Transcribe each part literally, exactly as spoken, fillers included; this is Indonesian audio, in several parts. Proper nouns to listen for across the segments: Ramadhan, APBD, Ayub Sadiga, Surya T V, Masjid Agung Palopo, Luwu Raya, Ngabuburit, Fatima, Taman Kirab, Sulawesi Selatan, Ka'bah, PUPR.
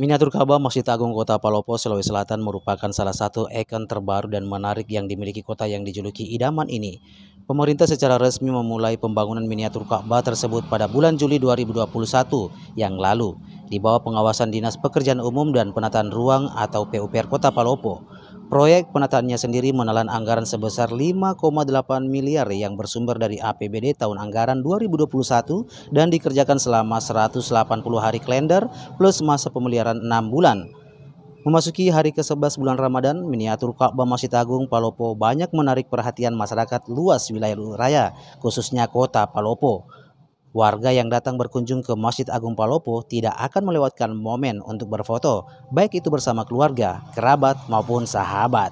Miniatur Ka'bah Masjid Agung Kota Palopo, Sulawesi Selatan merupakan salah satu ikon terbaru dan menarik yang dimiliki kota yang dijuluki idaman ini. Pemerintah secara resmi memulai pembangunan miniatur Ka'bah tersebut pada bulan Juli dua ribu dua puluh satu yang lalu di bawah pengawasan Dinas Pekerjaan Umum dan Penataan Ruang atau P U P R Kota Palopo. Proyek penataannya sendiri menelan anggaran sebesar lima koma delapan miliar yang bersumber dari A P B D tahun anggaran dua ribu dua puluh satu dan dikerjakan selama seratus delapan puluh hari kalender plus masa pemeliharaan enam bulan. Memasuki hari ke sebelas bulan Ramadan, miniatur Ka'bah Masjid Agung Palopo banyak menarik perhatian masyarakat luas wilayah Luwu Raya, khususnya Kota Palopo. Warga yang datang berkunjung ke Masjid Agung Palopo tidak akan melewatkan momen untuk berfoto, baik itu bersama keluarga, kerabat maupun sahabat.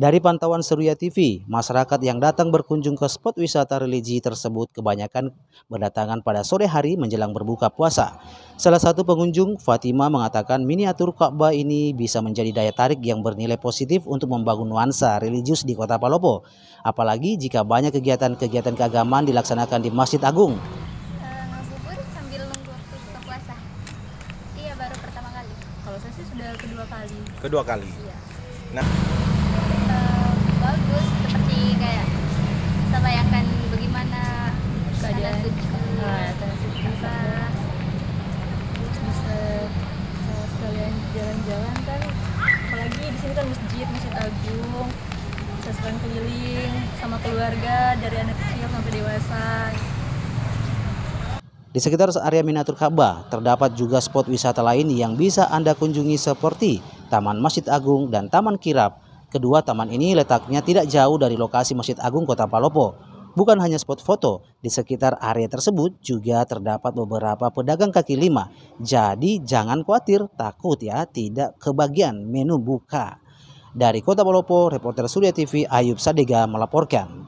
Dari pantauan Surya T V, masyarakat yang datang berkunjung ke spot wisata religi tersebut kebanyakan berdatangan pada sore hari menjelang berbuka puasa. Salah satu pengunjung, Fatima, mengatakan miniatur Ka'bah ini bisa menjadi daya tarik yang bernilai positif untuk membangun nuansa religius di Kota Palopo. Apalagi jika banyak kegiatan-kegiatan keagamaan dilaksanakan di Masjid Agung. Ngebubur sambil nunggu buka puasa. Iya, baru pertama kali. Kalau saya sih sudah kedua kali. Kedua kali. Iya. Nah, bagus, seperti kayak bisa bayangkan bagaimana tanah suci, tanah suci kita, terus bisa sekalian jalan-jalan kan, apalagi di sini kan masjid, masjid agung, bisa sekalian keliling sama keluarga dari anak kecil sampai dewasa. Di sekitar area miniatur Ka'bah, terdapat juga spot wisata lain yang bisa Anda kunjungi seperti Taman Masjid Agung dan Taman Kirab. Kedua taman ini letaknya tidak jauh dari lokasi Masjid Agung Kota Palopo. Bukan hanya spot foto, di sekitar area tersebut juga terdapat beberapa pedagang kaki lima. Jadi jangan khawatir, takut ya tidak kebagian menu buka. Dari Kota Palopo, reporter Surya T V Ayub Sadiga melaporkan.